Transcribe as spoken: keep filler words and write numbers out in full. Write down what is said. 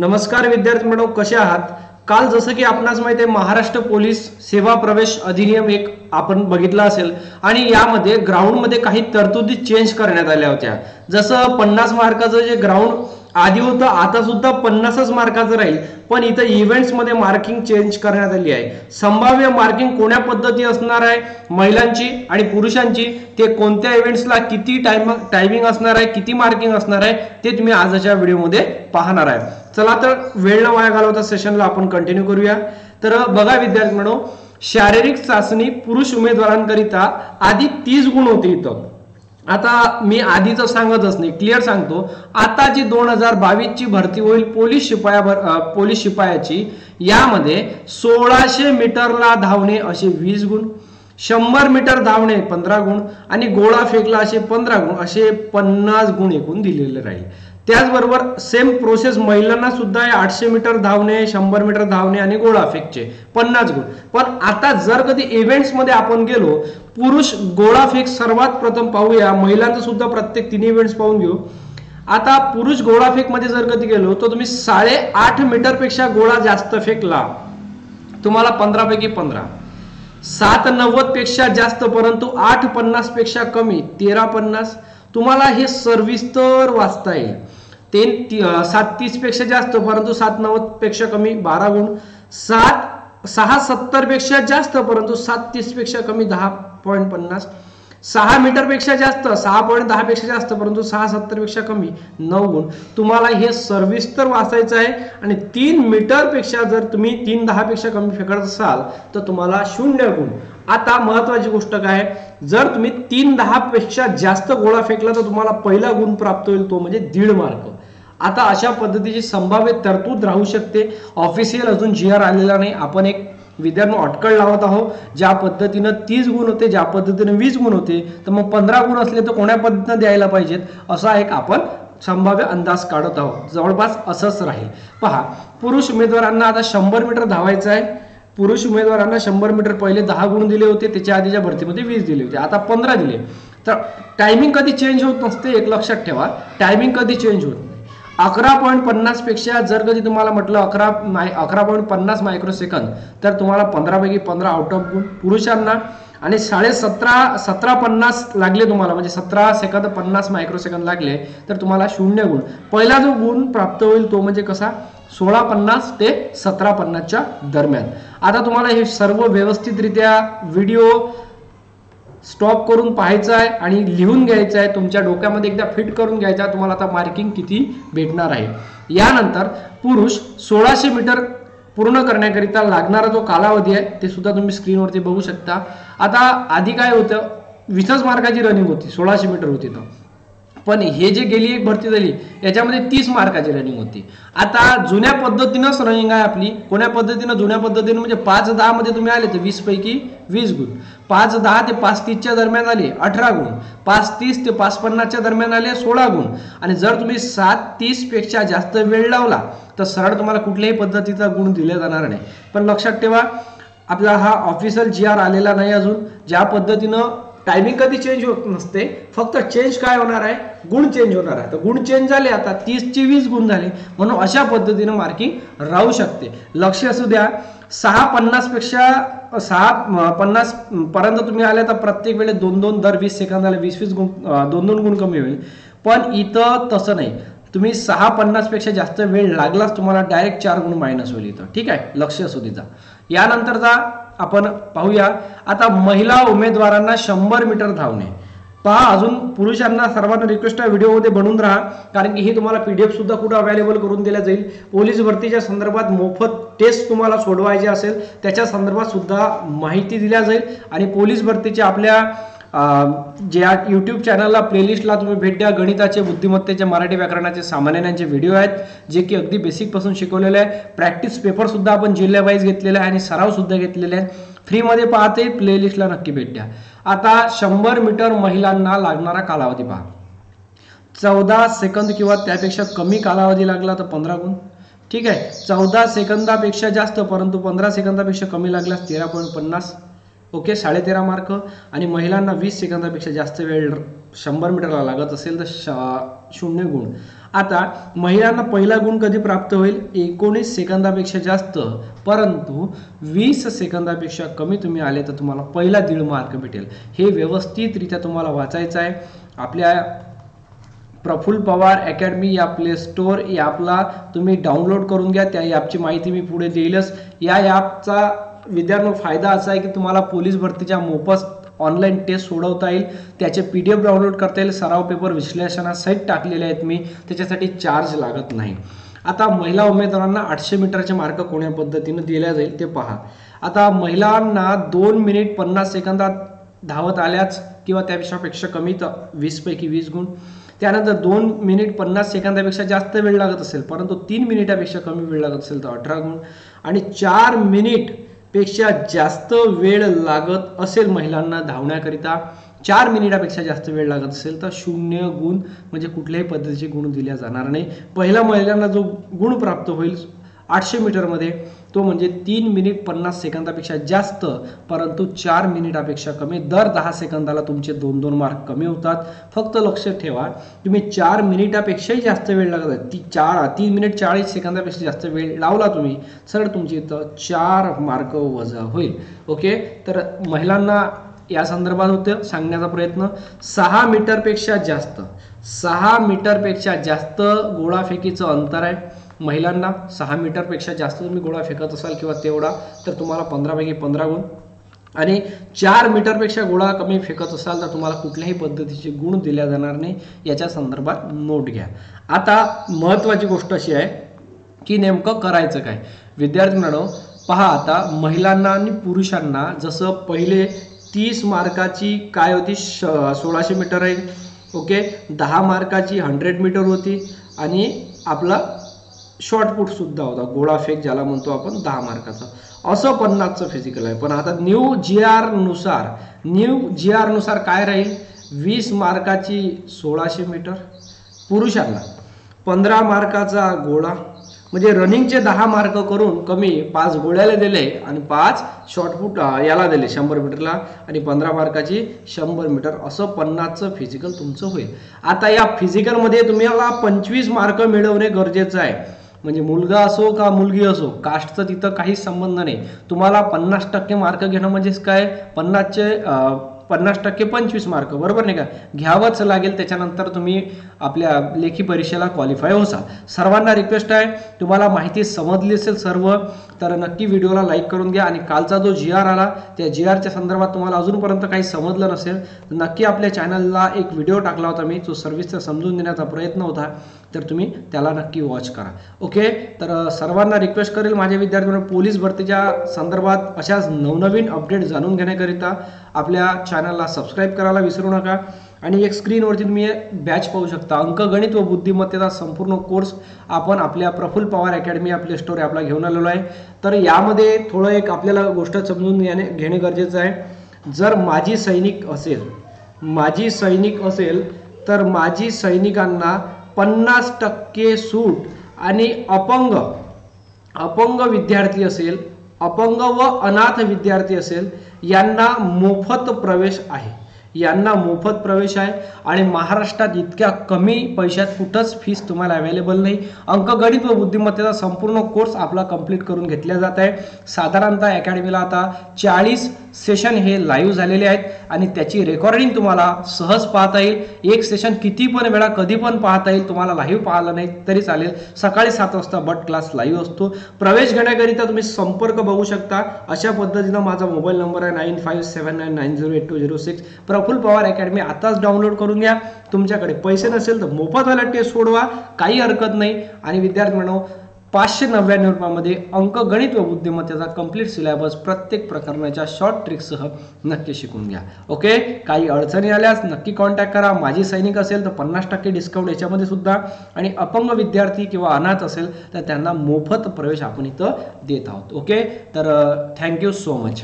नमस्कार विद्यार्थी मित्रो, कसे आहात? काल जसं की आपणास माहिती आहे, महाराष्ट्र पोलीस सेवा प्रवेश अधिनियम एक आपण बघितला असेल आणि यामध्ये ग्राउंडमध्ये काही तरतुदी चेंज करण्यात आल्या होत्या। जसं पन्नास मार्काचं जे ग्राउंड आधी होतं आता सुद्धा पन्नासच मार्काचं राहील, पण इथं इव्हेंट्स मध्ये मार्किंग चेंज करण्यात आली आहे। संभाव्य मार्किंग कोणत्या पद्धती असणार आहे, महिलांची आणि पुरुषांची, ते कोणत्या इव्हेंट्सला किती टाइम टाइमिंग असणार आहे, किती मार्किंग असणार आहे, ते तुम्ही आजच्या व्हिडिओमध्ये पाहणार आहे। चला तर वेळ न वाया घालवता सेशनला आपण कंटिन्यू करूया। तर बघा विद्यार्थी मित्रांनो, शारीरिक चाचणी पुरुष उमेदवारांकरिता आधी तीस गुण होती, इथं आता मी आधीच सांगतच नाही, क्लिअर सांगतो। आता जी दोन हजार बावीस ची भरती होईल पोलीस शिपाया पोलीस शिपायाची, यामध्ये सोळाशे मीटरला धावणे असे वीस गुण, शंभर मीटर धावणे पंधरा गुण आणि गोळा फेकला असे पंधरा गुण, असे पन्नास गुण एकूण दिलेले राहील। त्याचबरोबर सेम प्रोसेस महिलांना सुद्धा आठशे मीटर धावणे, शंभर मीटर धावणे आणि गोळा फेकचे पन्नास गुण। पण आता जर कधी इव्हेंट्स मध्ये आपण गेलो, पुरुष गोळा फेक सर्वात प्रथम पाहूया, महिलांचं सुद्धा प्रत्येक तीन इव्हेंट्स पाहून घेऊ। आता पुरुष गोळा फेक मध्ये जर कधी गेलो तर तुम्ही साडे आठ मीटर पेक्षा गोळा जास्त फेकला तुम्हाला पंधरा पैकी पंधरा, सात नव्वद पेक्षा जास्त परंतु आठ पन्नास पेक्षा कमी तेरा पन्नास, तुम्हाला हे सविस्तर वाचता येईल। सात तीस पेक्षा जास्त परंतु सात नव्वद पेक्षा कमी बारा गुण, सात सहा सत्तर पेक्षा जास्त परंतु सात तीस पेक्षा कमी दहा पॉइंट पन्नास, सहा मीटर पेक्षा जास्त सहा पॉइंट दहा पेक्षा जास्त परंतु सहा सत्तर पेक्षा कमी नऊ गुण, तुम्हाला हे सविस्तर वाचायचं आहे। आणि तीन मीटर पेक्षा जर तुम्ही तीन दहा पेक्षा कमी फेकत असाल तर तुम्हाला शून्य गुण। आता महत्वाची गोष्ट काय, जर तुम्ही तीन दहा पेक्षा जास्त गोळा फेकला तर तुम्हाला पहिला गुण प्राप्त होईल, तो म्हणजे दीड मार्क। आता अशा पद्धतीची संभाव्य तरतूद राहू शकते। ऑफिशियल अजून जी आर आलेला नाही, आपण एक विद्यार्थ्यांना अटकळ लावत आहोत। ज्या पद्धतीने तीस गुण होते, ज्या पद्धतीने वीस गुण होते, तर मग पंधरा गुण असले तर कोणत्या पद्धतीने द्यायला पाहिजेत, असा एक आपण संभाव्य अंदाज काढत आहोत। जवळपास असंच राहील। पहा, पुरुष उमेदवारांना आता शंभर मीटर धावायचं आहे। पुरुष उमेदवारांना शंभर मीटर पहिले दहा गुण दिले होते, त्याच्या आधीच्या भरतीमध्ये वीस दिले होते, आता पंधरा दिले। तर टायमिंग कधी चेंज होत नसते, एक लक्षात ठेवा, टायमिंग कधी चेंज होत नाही। अकरा पॉईंट पन्नास पेक्षा जर कधी तुम्हाला म्हटलं अकरा माय अकरा पॉईंट पन्नास मायक्रो सेकंद, तर तुम्हाला पंधरा पैकी पंधरा आउट ऑफ गुण पुरुषांना, आणि साडे सतरा सतरा पन्नास लागले तुम्हाला, म्हणजे सतरा सेकंद पन्नास मायक्रो सेकंद लागले तर तुम्हाला शून्य गुण। पहिला जो गुण प्राप्त होईल तो म्हणजे कसा, सोळा पन्नास ते सतरा पन्नासच्या दरम्यान। आता तुम्हाला हे सर्व व्यवस्थितरित्या व्हिडिओ स्टॉप करून पाहायचं आहे आणि लिहून घ्यायचं आहे, तुमच्या डोक्यामध्ये एकदा फिट करून घ्यायचा तुम्हाला आता मार्किंग किती भेटणार आहे। यानंतर पुरुष सोळाशे मीटर पूर्ण करण्याकरिता लागणारा जो कालावधी आहे ते सुद्धा तुम्ही स्क्रीनवरती बघू शकता। आता आधी काय होतं, वीसच मार्काची रनिंग होती, सोळाशे मीटर होती तर, पण हे जे गेली एक भरती झाली याच्यामध्ये तीस मार्काची रनिंग होती। आता जुन्या पद्धतीनंच रनिंग आहे आपली, कोण्या पद्धतीनं, जुन्या पद्धतीनं म्हणजे पाच दहा मध्ये तुम्ही आले तर वीस पैकी वीस गुण, पाच दहा ते पाच तीसच्या दरम्यान आले अठरा गुण, पाच तीस ते पाच पन्नासच्या दरम्यान आले सोळा गुण, आणि जर तुम्ही सात तीस पेक्षा जास्त वेळ लावला तर सरळ तुम्हाला कुठल्याही पद्धतीचा गुण दिला जाणार नाही। पण लक्षात ठेवा, आपला हा ऑफिशियल जी आर आलेला नाही अजून। ज्या पद्धतीनं टाइमिंग कधी चेंज होत नसते, फक्त चेंज काय होणार आहे, गुण चेंज होणार आहे। तर गुण चेंज झाले, आता तीस चे वीस गुण झाले, म्हणून अशा पद्धतीने मार्किंग राहू शकते, लक्ष असू द्या। सहा पन्नास पेक्षा सहा पन्नास पर्यंत तुम्ही आले तर प्रत्येक वेळे दोन दोन दर वीस सेकंदाला वीस वीस गुण दोन दोन गुण कमी होईल, पण इथं तसं नाही। तुम्ही सहा पन्नास पेक्षा जास्त वेळ लागलाच तुम्हाला डायरेक्ट चार गुण मायनस होईल इथं, ठीक आहे, लक्ष असू द्या। यानंतरचा आपण पाहूया, आता महिला उमेदवारांना शंभर मीटर धावणे। पहा, अजून पुरुषांना सर्वांना रिक्वेस्ट आहे, व्हिडिओमध्ये बनून राहा, कारण की ही तुम्हाला पीडीएफ सुद्धा कुठं अवेलेबल करून दिल्या जाईल। पोलीस भरतीच्या संदर्भात मोफत टेस्ट तुम्हाला सोडवायची असेल त्याच्या संदर्भात सुद्धा माहिती दिल्या जाईल, आणि पोलीस भरतीच्या आपल्या जे यूट्यूब चॅनलला प्लेलिस्टला तुम्ही भेट द्या। गणिताचे, बुद्धिमत्तेचे, मराठी व्याकरणाचे, सामान्य ज्ञानाचे व्हिडिओ आहेत, जे की अगदी बेसिकपासून शिकवलेले आहे। प्रॅक्टिस पेपरसुद्धा आपण जिल्ह्या वाईज घेतलेला आहे आणि सरावसुद्धा घेतलेले आहेत, फ्रीमध्ये पाहते, प्लेलिस्टला नक्की भेट द्या। आता शंभर मीटर महिलांना लागणारा कालावधी पहा, चौदा सेकंद किंवा त्यापेक्षा कमी कालावधी लागला तर पंधरा गुण, ठीक आहे, चौदा सेकंदापेक्षा जास्त परंतु पंधरा सेकंदापेक्षा कमी लागल्यास तेरा पॉईंट पन्नास, ओके, साढ़े तेरा मार्क। आणि महिलांना वीस सेकंदापेक्षा जास्त वेळ शंभर मीटरला लागत असेल तर शून्य गुण। आता महिलांना पहिला गुण कधी प्राप्त होईल? एकोणीस सेकंदापेक्षा जास्त परंतु वीस सेकंदापेक्षा कमी तुम्ही आले तर तुम्हाला पहिला दीड मार्क भेटेल। हे व्यवस्थितरित्या तुम्हाला वाचायचं आहे। आपल्या प्रफुल्ल पवार अकॅडमी या प्ले स्टोर या ॲपला तुम्ही डाउनलोड करून घ्या। त्या ॲपची माहिती मी पुढे देईलच। या ॲपचा विद्यार्थ्यांना फायदा असा आहे की तुम्हाला पोलीस भरतीच्या मोफत ऑनलाइन टेस्ट सोडवता येईल, त्याचे पीडीएफ डाउनलोड करता येईल, सराव पेपर विश्लेषणासहित टाकलेले आहेत मी, त्याच्यासाठी चार्ज लागत नाही। आता महिला उमेदवारांना आठशे मीटरचे मार्क कोणत्या पद्धतीने दिले जाईल ते पहा। आता महिलांना दोन मिनिट पन्नास सेकंदात धावत आल्यास किंवा त्यापेक्षा कमी तर वीस पैकी वीस गुण। त्यानंतर दोन मिनिट पन्नास सेकंदापेक्षा जास्त वेळ लागत असेल परंतु तीन मिनिटापेक्षा कमी वेळ लागत असेल तर अठरा गुण, आणि चार मिनिट पेक्षा जास्त वेळ लागत असेल महिलांना धावण्याकरिता, चार मिनिटापेक्षा जास्त वेळ लागत असेल तर शून्य गुण, म्हणजे कुठल्याही पद्धतीचे गुण दिले जाणार नाही। पहिला महिलांना जो गुण प्राप्त होईल आठशे मीटरमध्ये तो म्हणजे तीन मिनिट पन्नास सेकंदापेक्षा जास्त परंतु चार मिनिटापेक्षा कमी। दर दहा सेकंदाला तुमचे दोन दोन मार्क कमी होतात। फक्त लक्षात ठेवा तुम्ही चार मिनिटापेक्षाही जास्त वेळ लागत आहे, ती चार तीन मिनिट चाळीस सेकंदापेक्षा जास्त वेळ लावला तुम्ही सरळ तुमचे इथं चार मार्क वजा होईल। ओके, तर महिलांना या संदर्भात होतं सांगण्याचा प्रयत्न। सहा मीटरपेक्षा जास्त सहा मीटरपेक्षा जास्त गोळाफेकीचं अंतर आहे महिलांना। सहा मीटरपेक्षा जास्त तुम्ही गोळा फेकत असाल किंवा तेवढा तर तुम्हाला पंधरा पैकी पंधरा गुण, आणि चार मीटरपेक्षा गोळा कमी फेकत असाल तर तुम्हाला कुठल्याही पद्धतीचे गुण दिल्या जाणार नाही। याच्या संदर्भात नोट घ्या। आता महत्त्वाची गोष्ट अशी आहे की नेमकं करायचं काय विद्यार्थी मित्रांनो? पहा आता महिलांना आणि पुरुषांना जसं पहिले तीस मार्काची काय होती श सोळाशे मीटर आहे, ओके, दहा मार्काची हंड्रेड मीटर होती, आणि आपला शॉर्टपुट सुद्धा होता गोळाफेक ज्याला म्हणतो आपण दहा मार्काचा, असं पन्नासचं फिजिकल आहे। पण आता न्यू जी आर नुसार न्यू जी आर नुसार काय राहील? वीस मार्काची सोळाशे मीटर पुरुषांना, पंधरा मार्काचा गोळा, म्हणजे रनिंगचे दहा मार्क करून कमी पाच गोळ्याला दिले आणि पाच शॉर्टपुट याला दिले शंभर मीटरला, आणि पंधरा मार्काची शंभर मीटर असं पन्नासचं फिजिकल तुमचं होईल। आता या फिजिकलमध्ये तुम्हाला पंचवीस मार्क मिळवणे गरजेचं आहे, म्हणजे मुलगा असो का मुलगी असो कास्टचं तिथं काहीच संबंध नाही। तुम्हाला पन्नास टक्के मार्क घेणं म्हणजेच काय? पन्नासचे पन्नास टक्के पंचवीस मार्क, बरोबर नाही का? घ्यावंच लागेल, त्याच्यानंतर तुम्ही आपल्या लेखी परीक्षेला क्वालिफाय होसाल। सर्वांना रिक्वेस्ट आहे, तुम्हाला माहिती समजली असेल सर्व तर नक्की व्हिडिओला लाईक करून घ्या, आणि कालचा जो जी आर आला त्या जी आरच्या संदर्भात तुम्हाला अजूनपर्यंत काही समजलं नसेल तर नक्की आपल्या चॅनलला एक व्हिडिओ टाकला होता मी, जो सर्व्हिसचा समजून देण्याचा प्रयत्न होता, तर तुम्ही त्याला नक्की वॉच करा। ओके, तर सर्वांना रिक्वेस्ट करेल माझ्या विद्यार्थ्यांना पोलीस भरतीच्या संदर्भात अशाच नवनवीन अपडेट जाणून घेण्याकरिता आपल्या चॅनलला सबस्क्राईब करायला विसरू नका। आणि एक स्क्रीनवरती तुम्ही बॅच पाहू शकता, अंकगणित व बुद्धिमत्तेचा संपूर्ण कोर्स आपण आपल्या प्रफुल्ल पवार अकॅडमी आपले स्टोर आपला घेऊन आलेलो आहे। तर यामध्ये थोडं एक आपल्याला गोष्ट समजून घेणे घेणे गरजेचं आहे। जर माजी सैनिक असेल माजी सैनिक असेल तर माजी सैनिकांना पन्नास टक्के सूट, आणि अपंग अपंग विद्यार्थी असेल अपंग व अनाथ विद्यार्थी असेल यांना मोफत प्रवेश आहे यांना मोफत प्रवेश आहे। आणि महाराष्ट्रात इतक्या कमी पैशात कुठंच फीस तुम्हाला अवेलेबल नाही। अंकगणित व बुद्धिमत्तेचा संपूर्ण कोर्स आपला कंप्लीट करून घेतला जात आहे। साधारणतः अकॅडमीला आता चाळीस सेशन हे लाईव्ह झालेले आहेत, आणि त्याची रेकॉर्डिंग तुम्हाला सहज पाहता येईल। एक सेशन किती पण वेळा कधी पण पाहता येईल, तुम्हाला लाईव्ह पाहायला नाही तरी चालेल। सकाळी सात वाजता बट क्लास लाईव्ह असतो। प्रवेश घेण्याकरिता तुम्ही संपर्क बघू शकता। अशा पद्धतीनं माझा मोबाईल नंबर आहे nine five seven nine nine zero eight two zero six. Praful Pawar academy आताच डाउनलोड करून घ्या। तुमच्याकडे पैसे नसेल तर मोफतवाला टेस्ट सोडवा, काही हरकत नाही। आणि विद्यार्थी म्हणून पाचशे नव्याण्णव रुपयामध्ये अंकगणित व बुद्धिमत्तेचा कंप्लीट सिलेबस प्रत्येक प्रकरणाच्या शॉर्ट ट्रिक्ससह नक्की शिकून घ्या। ओके, काही अडचणी आल्यास नक्की कॉन्टॅक्ट करा। माजी सैनिक असेल तर पन्नास टक्के डिस्काउंट याच्यामध्ये सुद्धा, आणि अपंग विद्यार्थी किंवा अनाथ असेल तर त्यांना मोफत प्रवेश आपण इथं देत आहोत। ओके, तर थँक्यू सो मच।